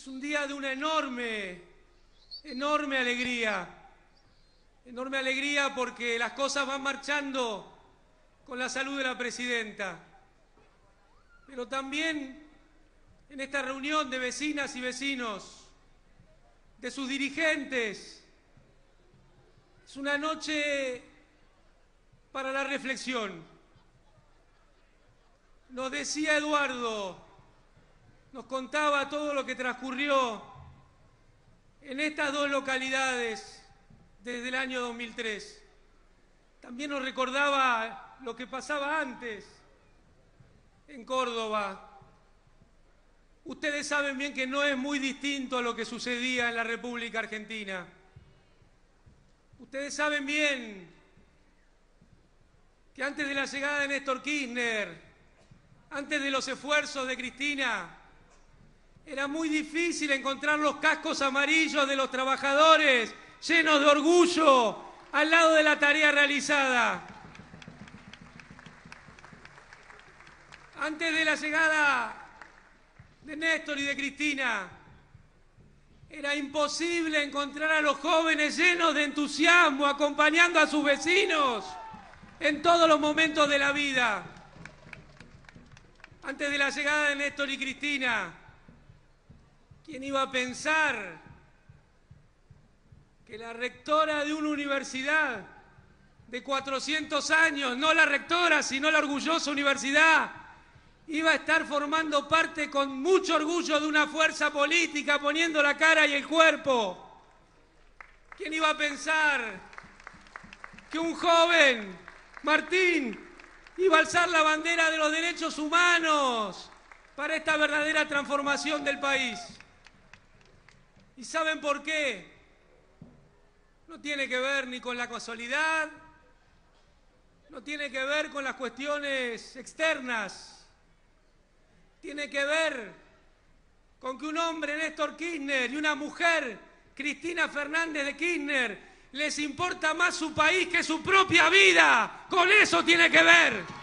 Es un día de una enorme alegría. Enorme alegría porque las cosas van marchando con la salud de la presidenta. Pero también en esta reunión de vecinas y vecinos, de sus dirigentes, es una noche para la reflexión. Nos decía Eduardo, nos contaba todo lo que transcurrió en estas dos localidades desde el año 2003. También nos recordaba lo que pasaba antes en Córdoba. Ustedes saben bien que no es muy distinto a lo que sucedía en la República Argentina. Ustedes saben bien que antes de la llegada de Néstor Kirchner, antes de los esfuerzos de Cristina, era muy difícil encontrar los cascos amarillos de los trabajadores llenos de orgullo al lado de la tarea realizada. Antes de la llegada de Néstor y de Cristina, era imposible encontrar a los jóvenes llenos de entusiasmo, acompañando a sus vecinos en todos los momentos de la vida. Antes de la llegada de Néstor y Cristina, ¿quién iba a pensar que la rectora de una universidad de 400 años, no la rectora, sino la orgullosa universidad, iba a estar formando parte con mucho orgullo de una fuerza política, poniendo la cara y el cuerpo? ¿Quién iba a pensar que un joven, Martín, iba a alzar la bandera de los derechos humanos para esta verdadera transformación del país? ¿Y saben por qué? No tiene que ver ni con la casualidad, no tiene que ver con las cuestiones externas, tiene que ver con que un hombre, Néstor Kirchner, y una mujer, Cristina Fernández de Kirchner, les importa más su país que su propia vida. Con eso tiene que ver.